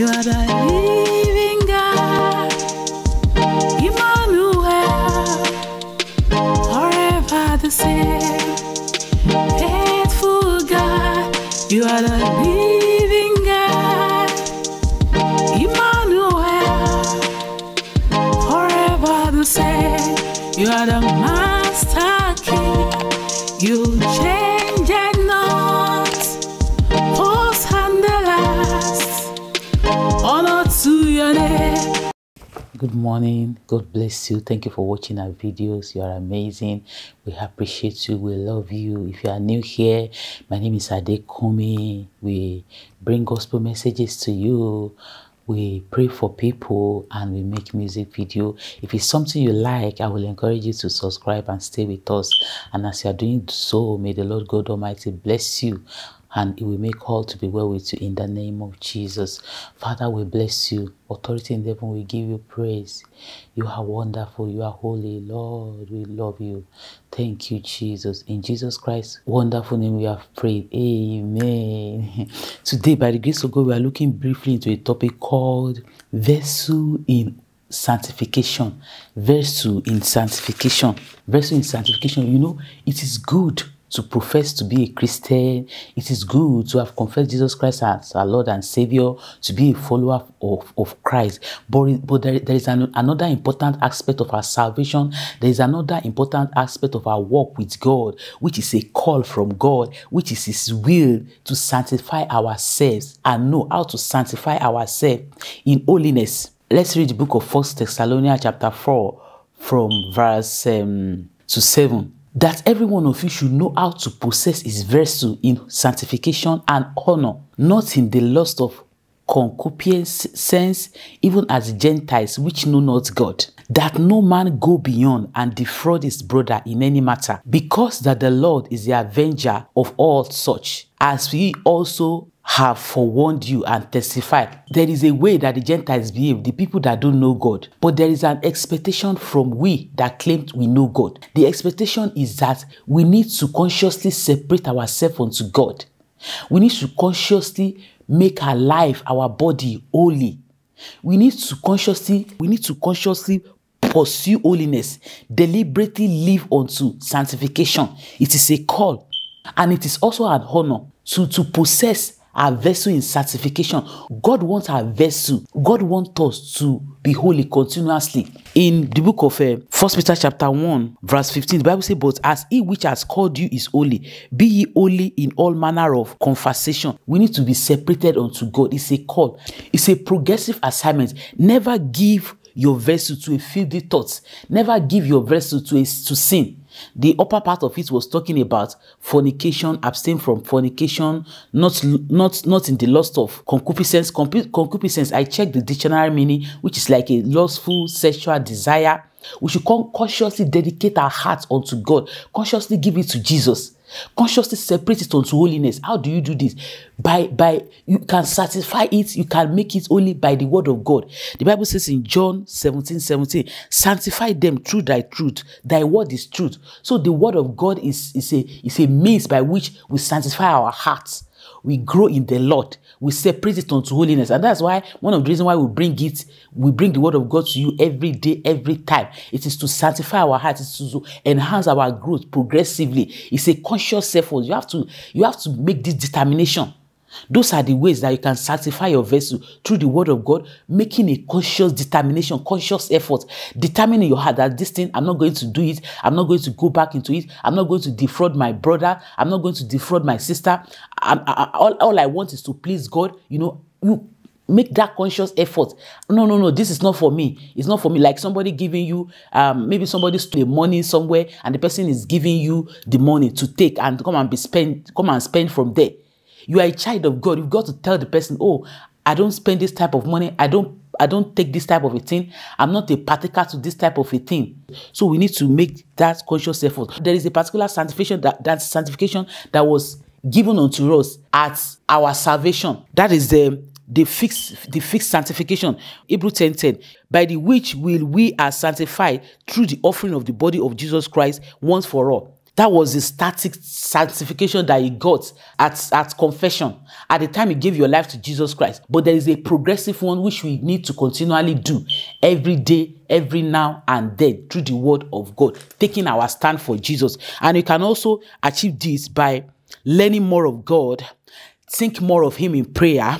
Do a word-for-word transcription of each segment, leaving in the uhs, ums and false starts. You are the living God, Emmanuel, forever the same. Faithful God, you are the living God, Emmanuel, forever the same. You are the Master King, you change and not, first and the last. Good morning. God bless you. Thank you for watching our videos. You are amazing. We appreciate you. We love you. If you are new here, my name is Adekunmi. We bring gospel messages to you. We pray for people and we make music video. If it's something you like, I will encourage you to subscribe and stay with us. And as you are doing so, may the Lord God Almighty bless you. And it will make all to be well with you in the name of Jesus. Father, we bless you. Authority in heaven, we give you praise. You are wonderful. You are holy. Lord, we love you. Thank you, Jesus. In Jesus Christ's wonderful name we have prayed. Amen. Today, by the grace of God, we are looking briefly into a topic called Vessel in Sanctification. Vessel in Sanctification. Vessel in Sanctification. You know, it is good to profess to be a Christian. It is good to have confessed Jesus Christ as our Lord and Savior, to be a follower of, of Christ. But, but there, there is an, another important aspect of our salvation. There is another important aspect of our walk with God, which is a call from God, which is His will to sanctify ourselves and know how to sanctify ourselves in holiness. Let's read the book of First Thessalonians chapter four from verse um, to seven. That every one of you should know how to possess his vessel in sanctification and honor, not in the lust of concupiscence, even as Gentiles which know not God. That no man go beyond and defraud his brother in any matter, because that the Lord is the avenger of all such, as we also have forewarned you and testified. There is a way that the Gentiles behave, the people that don't know God. But there is an expectation from we that claim we know God. The expectation is that we need to consciously separate ourselves unto God. We need to consciously make our life, our body holy. We need to consciously, we need to consciously pursue holiness, deliberately live unto sanctification. It is a call, and it is also an honor to, to possess our vessel in sanctification. God wants our vessel. God wants us to be holy continuously. In the book of uh, First Peter chapter one, verse fifteen, the Bible says, but as he which has called you is holy, be ye holy in all manner of conversation. We need to be separated unto God. It's a call. It's a progressive assignment. Never give your vessel to a filthy thought. Never give your vessel to, a, to sin. The upper part of it was talking about fornication, abstain from fornication, not not not in the lust of concupiscence. Concupiscence, I checked the dictionary meaning, which is like a lustful sexual desire. We should consciously dedicate our hearts unto God, consciously give it to Jesus, consciously separate it unto holiness. How do you do this? By, by you can satisfy it, you can make it holy by the word of God. The Bible says in John seventeen seventeen, sanctify them through thy truth. Thy word is truth. So the word of God is, is, a, is a means by which we sanctify our hearts. We grow in the Lord. We separate it unto holiness. And that's why one of the reasons why we bring it, we bring the word of God to you every day, every time. It is to sanctify our hearts. It is to enhance our growth progressively. It's a conscious effort. You have to, you have to make this determination. Those are the ways that you can sanctify your vessel through the word of God, making a conscious determination, conscious effort, determining your heart that this thing, I'm not going to do it. I'm not going to go back into it. I'm not going to defraud my brother. I'm not going to defraud my sister. I, I, all, all I want is to please God. You know, you make that conscious effort. No, no, no, this is not for me. It's not for me. Like somebody giving you, um, maybe somebody stole money somewhere and the person is giving you the money to take and come and be spend, come and spend from there. You are a child of God. You've got to tell the person, oh, I don't spend this type of money. I don't I don't take this type of a thing. I'm not a partaker to this type of a thing. So we need to make that conscious effort. There is a particular sanctification that, that sanctification that was given unto us at our salvation. That is the the fixed the fixed sanctification. Hebrews ten ten. By the which will we are sanctified through the offering of the body of Jesus Christ once for all. That was the static sanctification that he got at, at confession, at the time he gave your life to Jesus Christ. But there is a progressive one which we need to continually do every day, every now and then, through the word of God, taking our stand for Jesus. And you can also achieve this by learning more of God. Think more of him in prayer.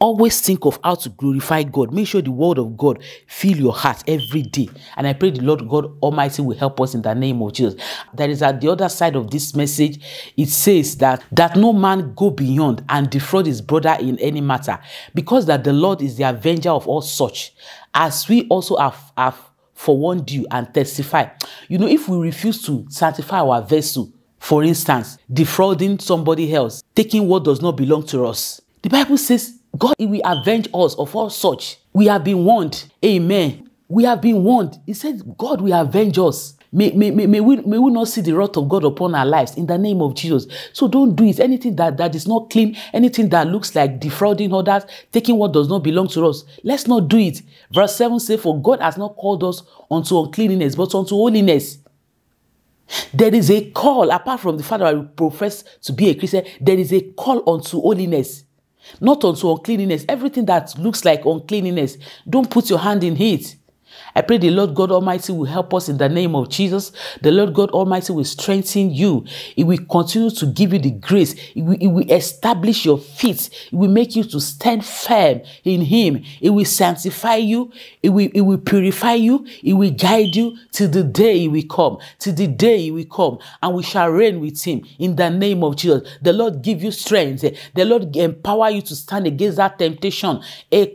Always think of how to glorify God. Make sure the word of God fill your heart every day. And I pray the Lord God Almighty will help us in the name of Jesus. That is at the other side of this message. It says that, that no man go beyond and defraud his brother in any matter, because that the Lord is the avenger of all such, as we also have, have forewarned you and testify. You know, if we refuse to sanctify our vessel, for instance, defrauding somebody else, taking what does not belong to us, the Bible says God will avenge us of all such. We have been warned. Amen. We have been warned. He said God will avenge us. May, may, may, may, we, may we not see the wrath of God upon our lives in the name of Jesus. So don't do it. Anything that, that is not clean, anything that looks like defrauding others, taking what does not belong to us, let's not do it. Verse seven says, for God has not called us unto uncleanness, but unto holiness. There is a call, apart from the fact that I profess to be a Christian, there is a call unto holiness, not unto uncleanness. Everything that looks like uncleanness, don't put your hand in it. I pray the Lord God Almighty will help us in the name of Jesus. The Lord God Almighty will strengthen you. He will continue to give you the grace. He will, he will establish your feet. He will make you to stand firm in him. He will sanctify you. He will, he will purify you. He will guide you till the day he will come. Till the day he will come. And we shall reign with him in the name of Jesus. The Lord give you strength. The Lord empower you to stand against that temptation. The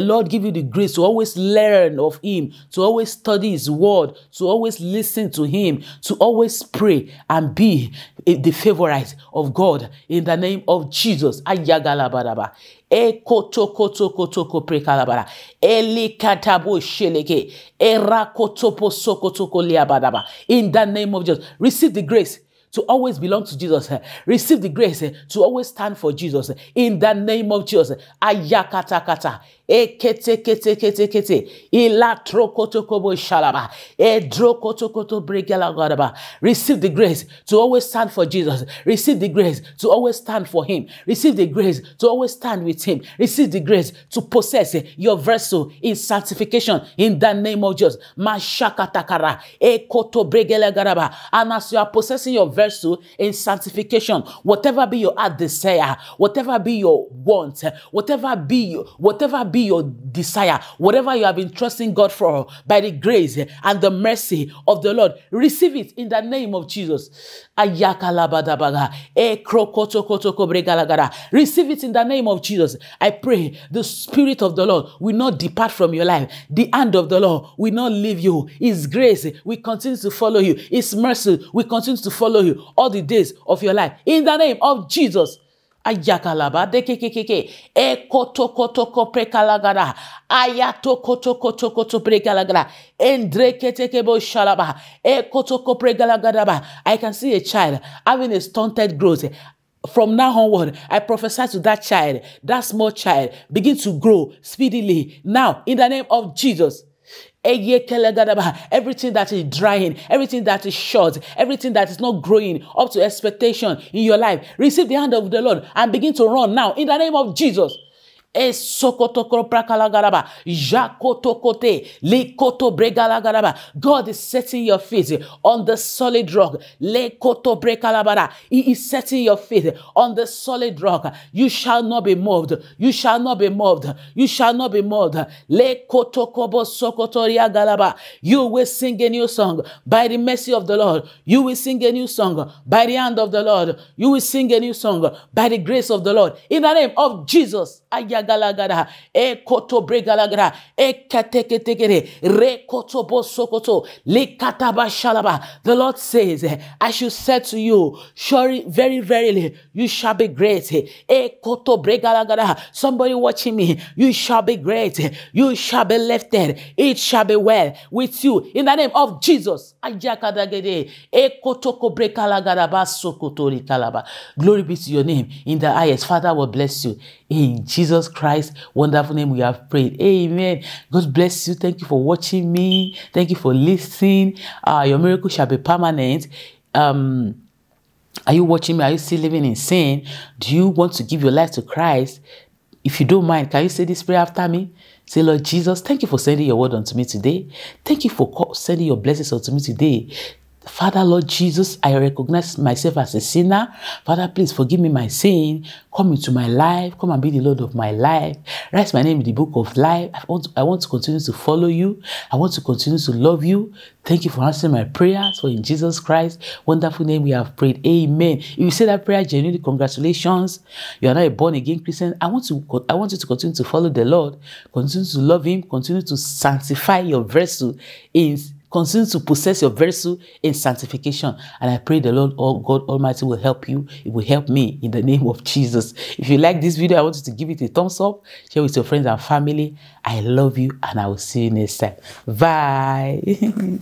Lord give you the grace to always learn of him, to always study his word, to always listen to him, to always pray and be the favorite of God in the name of Jesus. Ayagalabadaba. Ekotokotokotoko prekalabada. Elikatabo sheleke. Erakotopo sokotoko liabadaba. In the name of Jesus. Receive the grace to always belong to Jesus. Receive the grace to always stand for Jesus. In the name of Jesus. Ayakatakata. Ekete kete kete kete. Ilatro kotokobo shalaba. Edro kotokoto bregalagaba. Receive the grace to always stand for Jesus. Receive the grace to always stand for him. Receive the grace to always stand with him. Receive the grace to possess your vessel in sanctification. In the name of Jesus. Mashakatakara. Ekoto bregalagaraba. And as you are possessing your vessel in sanctification, whatever be your heart desire, whatever be your want, whatever be your, whatever be your desire, whatever you have been trusting God for, by the grace and the mercy of the Lord, receive it in the name of Jesus. Receive it in the name of Jesus. I pray the Spirit of the Lord will not depart from your life. The hand of the Lord will not leave you. His grace will continue to follow you. His mercy will continue to follow you all the days of your life. In the name of Jesus. Ayakalaba de kekekeke. Ekotokotoko prekalagada. Ayatokotokotoko prekalagada. Endreketekebo shalaba. Ekotoko prekalagadaba. I can see a child having a stunted growth. From now onward, I prophesy to that child, that small child, begin to grow speedily. Now, in the name of Jesus. Everything that is drying, everything that is short, everything that is not growing up to expectation in your life, receive the hand of the Lord and begin to run now in the name of Jesus. God is setting your feet on the solid rock. He is setting your feet on the solid rock. You shall not be moved. You shall not be moved. You shall not be moved. You will sing a new song by the mercy of the Lord. You will sing a new song by the hand of the Lord. You will sing a new song by the grace of the Lord. In the name of Jesus. Galagada, e koto bregalagada, e kateketekere, re koto bosokoto, le kataba shalaba. The Lord says, I should say to you, surely, very, verily, you shall be great. E koto bregalagada. Somebody watching me, you shall be great. You shall be lifted. It shall be well with you. In the name of Jesus. Ajakadagede, e koto bregalagada basokoto rikalaba. Glory be to your name in the highest. Father will bless you in Jesus Christ. Christ's wonderful name we have prayed. Amen. God bless you. Thank you for watching me. Thank you for listening. Uh, your miracle shall be permanent. Um, are you watching me? Are you still living in sin? Do you want to give your life to Christ? If you don't mind, can you say this prayer after me? Say, Lord Jesus, thank you for sending your word unto me today. Thank you for sending your blessings unto me today. Father, Lord Jesus, I recognize myself as a sinner. Father, please forgive me my sin. Come into my life. Come and be the Lord of my life. Write my name in the book of life. I want, I want to continue to follow you. I want to continue to love you. Thank you for answering my prayers. For in Jesus Christ's wonderful name we have prayed. Amen. If you say that prayer genuinely, congratulations. You are now a born-again Christian. I want to, I want you to continue to follow the Lord. Continue to love him. Continue to sanctify your vessel in continue to possess your vessel in sanctification. And I pray the Lord, oh God Almighty, will help you. It will help me in the name of Jesus. If you like this video, I want you to give it a thumbs up. Share with your friends and family. I love you and I will see you next time. Bye.